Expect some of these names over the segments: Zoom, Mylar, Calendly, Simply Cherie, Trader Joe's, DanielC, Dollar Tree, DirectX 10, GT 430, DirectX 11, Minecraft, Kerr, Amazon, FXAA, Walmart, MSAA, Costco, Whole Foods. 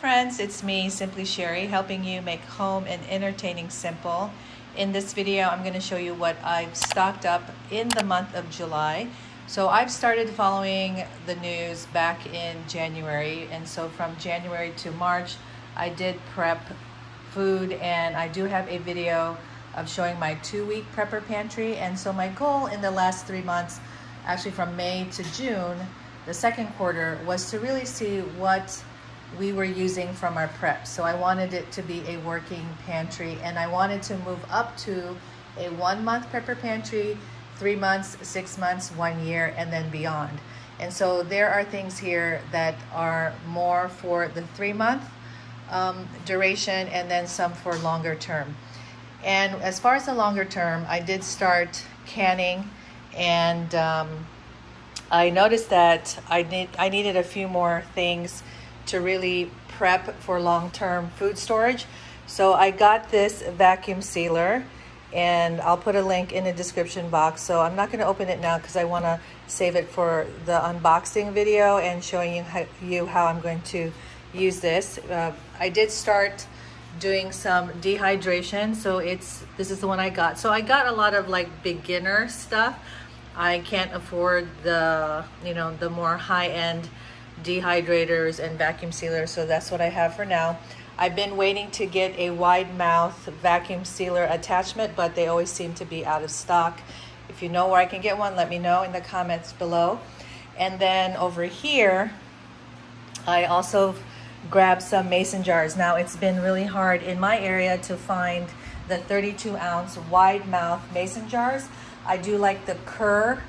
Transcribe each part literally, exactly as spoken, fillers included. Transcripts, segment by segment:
friends, it's me, Simply Cherie, helping you make home and entertaining simple. In this video, I'm going to show you what I've stocked up in the month of July. So I've started following the news back in January, and so from January to March, I did prep food, and I do have a video of showing my two-week prepper pantry. And so my goal in the last three months, actually from May to June, the second quarter, was to really see what we were using from our prep. So I wanted it to be a working pantry, and I wanted to move up to a one-month prepper pantry, three months, six months, one year, and then beyond. And so there are things here that are more for the three-month um, duration, and then some for longer term. And as far as the longer term, I did start canning, and um, I noticed that I need I needed a few more things to really prep for long-term food storage. So I got this vacuum sealer, and I'll put a link in the description box. So I'm not going to open it now because I want to save it for the unboxing video and showing you how, you how I'm going to use this. Uh, I did start doing some dehydration, so it's this is the one I got. So I got a lot of like beginner stuff. I can't afford the, you know, the more high-end dehydrators and vacuum sealers, so that's what I have for now. I've been waiting to get a wide mouth vacuum sealer attachment, but they always seem to be out of stock. If you know where I can get one, let me know in the comments below. And then over here, I also grabbed some mason jars. Now, it's been really hard in my area to find the thirty-two ounce wide mouth mason jars. I do like the Kerr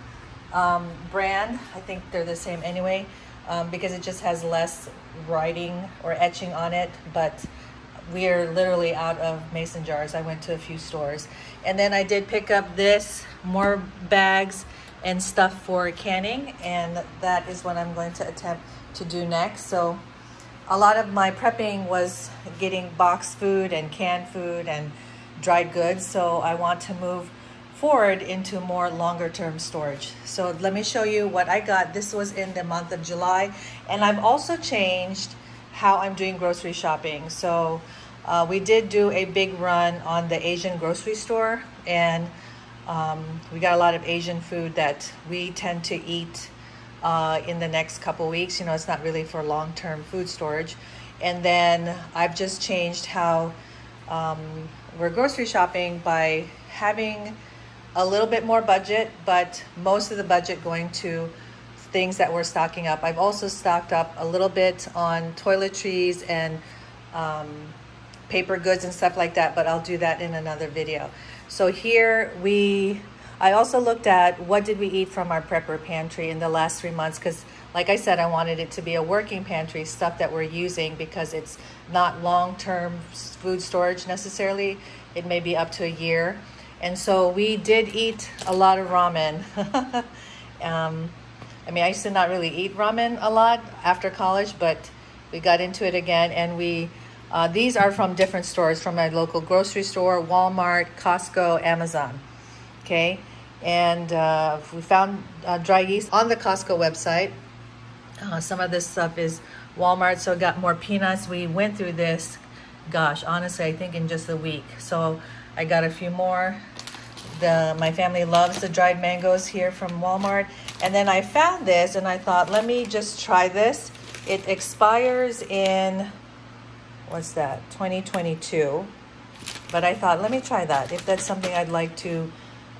um, brand. I think they're the same anyway, um, because it just has less writing or etching on it, but we are literally out of mason jars. I went to a few stores. And then I did pick up this, more bags and stuff for canning, and that is what I'm going to attempt to do next. So a lot of my prepping was getting boxed food and canned food and dried goods, so I want to move forward into more longer term storage. So let me show you what I got. This was in the month of July, and I've also changed how I'm doing grocery shopping. So uh, we did do a big run on the Asian grocery store, and um, we got a lot of Asian food that we tend to eat uh, in the next couple weeks. You know, it's not really for long-term food storage. And then I've just changed how um, we're grocery shopping by having a little bit more budget, but most of the budget going to things that we're stocking up. I've also stocked up a little bit on toiletries and um, paper goods and stuff like that, but I'll do that in another video. So here we, I also looked at what did we eat from our prepper pantry in the last three months, because like I said, I wanted it to be a working pantry, stuff that we're using, because it's not long-term food storage necessarily. It may be up to a year. And so we did eat a lot of ramen. um, I mean, I used to not really eat ramen a lot after college, but we got into it again. And we, uh, these are from different stores, from my local grocery store, Walmart, Costco, Amazon. Okay, and uh, we found uh, dry yeast on the Costco website. Uh, some of this stuff is Walmart, so got more peanuts. We went through this, gosh, honestly, I think in just a week. So I got a few more. The, my family loves the dried mangoes here from Walmart. And then I found this, and I thought, let me just try this. It expires in, what's that, twenty twenty-two. But I thought, let me try that, if that's something I'd like to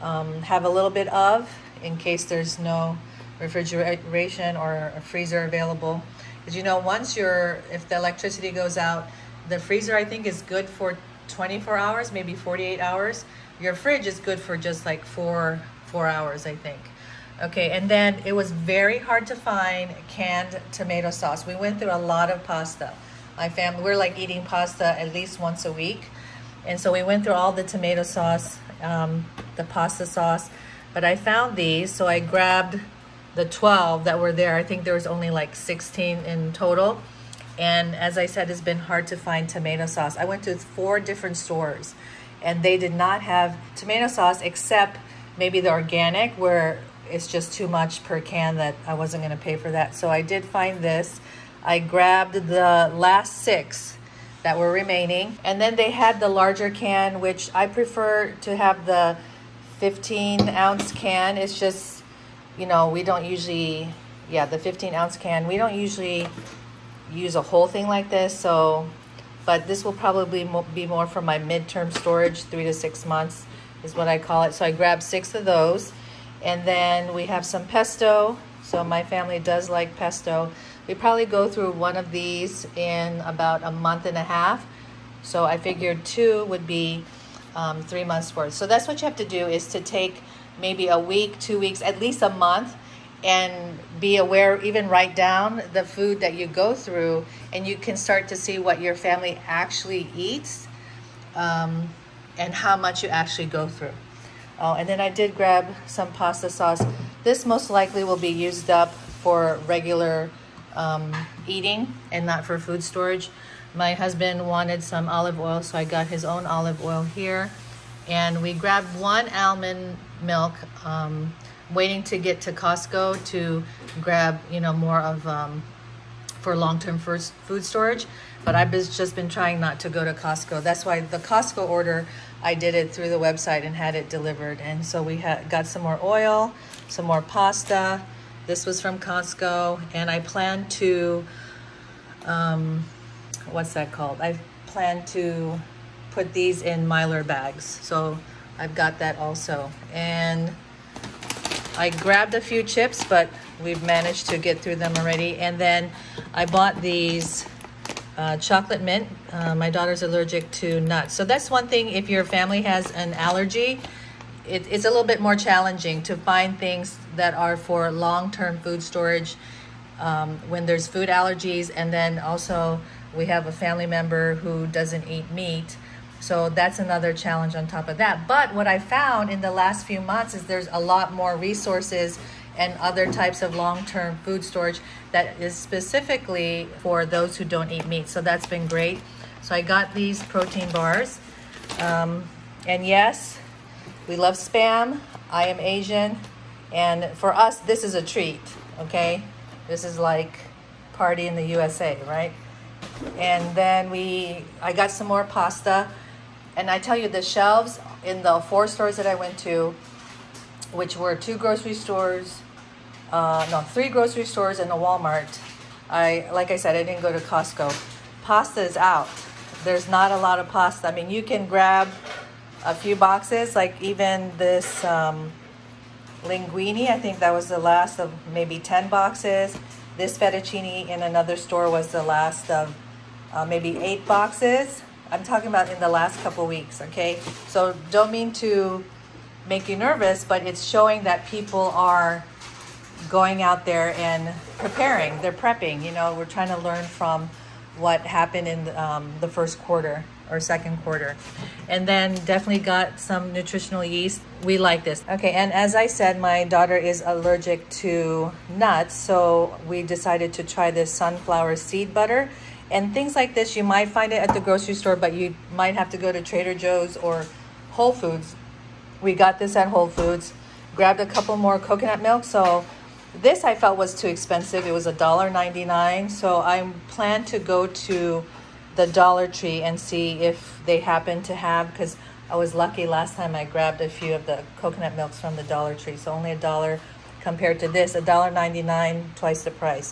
um, have a little bit of, in case there's no refrigeration or a freezer available. Because you know, once you're, if the electricity goes out, the freezer, I think, is good for twenty-four hours, maybe forty-eight hours. Your fridge is good for just like four four hours, I think. Okay, and then it was very hard to find canned tomato sauce. We went through a lot of pasta. My family, we're like eating pasta at least once a week, and so we went through all the tomato sauce, um, the pasta sauce. But I found these, so I grabbed the twelve that were there. I think there was only like sixteen in total. And as I said, it's been hard to find tomato sauce. I went to four different stores, and they did not have tomato sauce, except maybe the organic, where it's just too much per can that I wasn't going to pay for that. So I did find this. I grabbed the last six that were remaining. And then they had the larger can, which I prefer to have the fifteen ounce can. It's just, you know, we don't usually, yeah, the fifteen ounce can. We don't usually use a whole thing like this, so, but this will probably be more for my midterm storage, three to six months is what I call it. So I grabbed six of those. And then we have some pesto. So my family does like pesto. We probably go through one of these in about a month and a half. So I figured two would be um, three months worth. So that's what you have to do, is to take maybe a week, two weeks, at least a month, and be aware, even write down the food that you go through, and you can start to see what your family actually eats um, and how much you actually go through. Oh, and then I did grab some pasta sauce. This most likely will be used up for regular um, eating and not for food storage. My husband wanted some olive oil, so I got his own olive oil here. And we grabbed one almond milk, um, waiting to get to Costco to grab, you know, more of um, for long-term food storage. But I've just been trying not to go to Costco. That's why the Costco order, I did it through the website and had it delivered. And so we had, got some more oil, some more pasta. This was from Costco. And I plan to, um, what's that called? I plan to put these in Mylar bags. So I've got that also. And I grabbed a few chips, but we've managed to get through them already. And then I bought these Uh, chocolate mint. Uh, my daughter's allergic to nuts. So that's one thing, if your family has an allergy, it, it's a little bit more challenging to find things that are for long-term food storage um, when there's food allergies. And then also we have a family member who doesn't eat meat. So that's another challenge on top of that. But what I found in the last few months is there's a lot more resources and other types of long-term food storage that is specifically for those who don't eat meat. So that's been great. So I got these protein bars. Um, and yes, we love Spam. I am Asian. And for us, this is a treat, okay? This is like party in the U S A, right? And then we, I got some more pasta. And I tell you, the shelves in the four stores that I went to, which were two grocery stores, Uh, no, three grocery stores and a Walmart. I, like I said, I didn't go to Costco. Pasta is out. There's not a lot of pasta. I mean, you can grab a few boxes, like even this um, linguine. I think that was the last of maybe ten boxes. This fettuccine in another store was the last of uh, maybe eight boxes. I'm talking about in the last couple weeks, okay? So don't mean to make you nervous, but it's showing that people are going out there and preparing. They're prepping, you know. We're trying to learn from what happened in um, the first quarter or second quarter. And then definitely got some nutritional yeast. We like this. Okay, and as I said, my daughter is allergic to nuts, so we decided to try this sunflower seed butter. And things like this, you might find it at the grocery store, but you might have to go to Trader Joe's or Whole Foods. We got this at Whole Foods. Grabbed a couple more coconut milk, so this I felt was too expensive. It was a dollar ninety-nine, so I plan to go to the Dollar Tree and see if they happen to have, because I was lucky last time I grabbed a few of the coconut milks from the Dollar Tree. So only a dollar compared to this, a dollar ninety-nine, twice the price.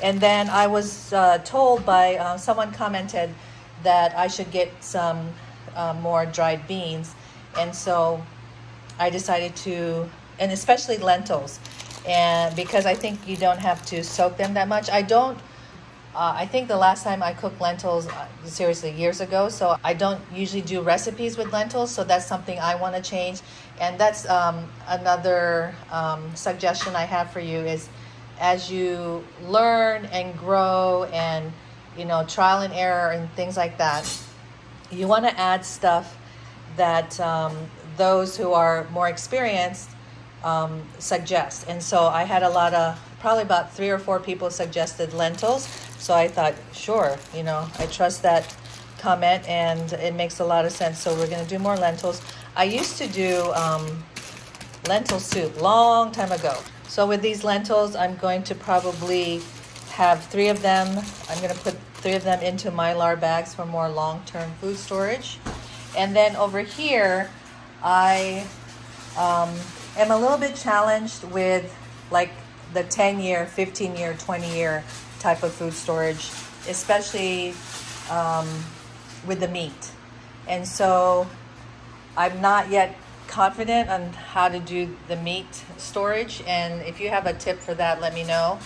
And then I was uh, told by uh, someone commented that I should get some uh, more dried beans, and so I decided to, and especially lentils. And because I think you don't have to soak them that much. I don't, uh, I think the last time I cooked lentils, uh, seriously, years ago. So I don't usually do recipes with lentils. So that's something I want to change. And that's um, another um, suggestion I have for you is, as you learn and grow and, you know, trial and error and things like that, you want to add stuff that um, those who are more experienced Um, suggest. And so I had a lot of, probably about three or four people suggested lentils. So I thought, sure, you know, I trust that comment and it makes a lot of sense. So we're going to do more lentils. I used to do um, lentil soup long time ago. So with these lentils, I'm going to probably have three of them. I'm going to put three of them into Mylar bags for more long-term food storage. And then over here, I um, am a little bit challenged with like the ten-year, fifteen-year, twenty-year type of food storage, especially um, with the meat. And so I'm not yet confident on how to do the meat storage. And if you have a tip for that, let me know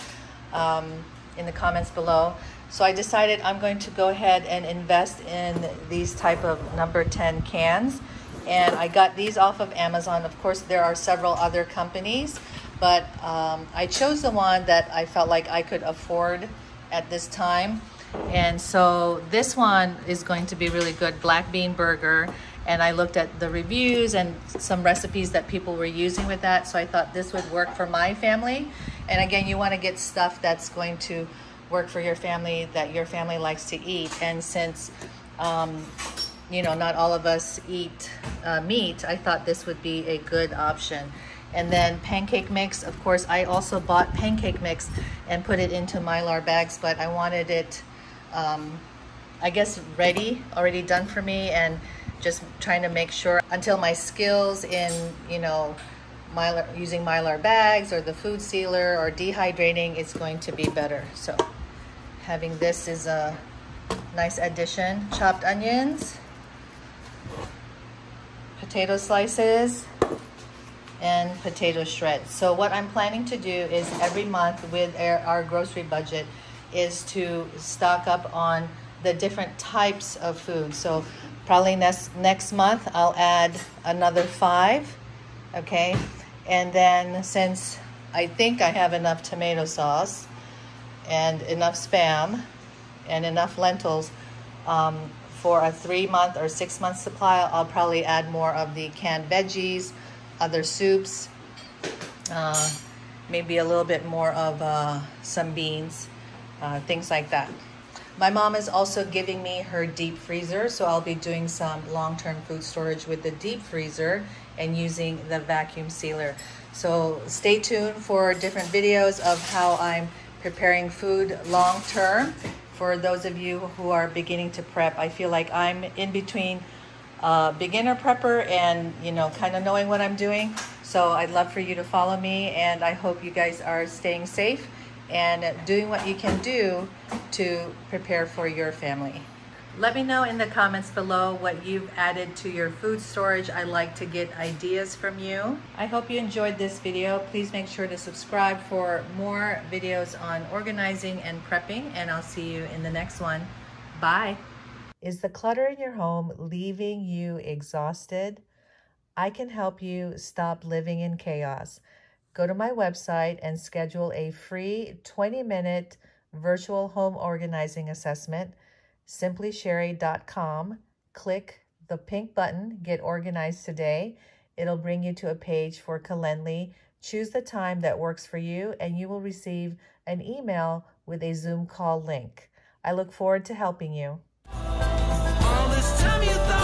um, in the comments below. So I decided I'm going to go ahead and invest in these type of number ten cans. And I got these off of Amazon. Of course, there are several other companies, but um, I chose the one that I felt like I could afford at this time. And so this one is going to be really good, black bean burger. And I looked at the reviews and some recipes that people were using with that. So I thought this would work for my family. And again, you want to get stuff that's going to work for your family, that your family likes to eat. And since, um, you know, not all of us eat uh, meat, I thought this would be a good option. And then pancake mix, of course, I also bought pancake mix and put it into Mylar bags, but I wanted it, um, I guess, ready, already done for me, and just trying to make sure until my skills in, you know, Mylar, using Mylar bags or the food sealer or dehydrating is going to be better. So having this is a nice addition. Chopped onions, potato slices, and potato shreds. So what I'm planning to do is every month with our grocery budget is to stock up on the different types of food. So probably next, next month I'll add another five, okay? And then since I think I have enough tomato sauce and enough Spam and enough lentils um, for a three month or six month supply, I'll probably add more of the canned veggies, other soups, uh, maybe a little bit more of uh, some beans, uh, things like that. My mom is also giving me her deep freezer, so I'll be doing some long-term food storage with the deep freezer and using the vacuum sealer. So stay tuned for different videos of how I'm preparing food long-term. For those of you who are beginning to prep, I feel like I'm in between Uh, beginner prepper and, you know, kind of knowing what I'm doing. So I'd love for you to follow me, and I hope you guys are staying safe and doing what you can do to prepare for your family. Let me know in the comments below what you've added to your food storage. I like to get ideas from you. I hope you enjoyed this video. Please make sure to subscribe for more videos on organizing and prepping, and I'll see you in the next one. Bye. Is the clutter in your home leaving you exhausted? I can help you stop living in chaos. Go to my website and schedule a free twenty-minute virtual home organizing assessment, simply cherie dot com. Click the pink button, Get Organized Today. It'll bring you to a page for Calendly. Choose the time that works for you, and you will receive an email with a Zoom call link. I look forward to helping you. This time you thought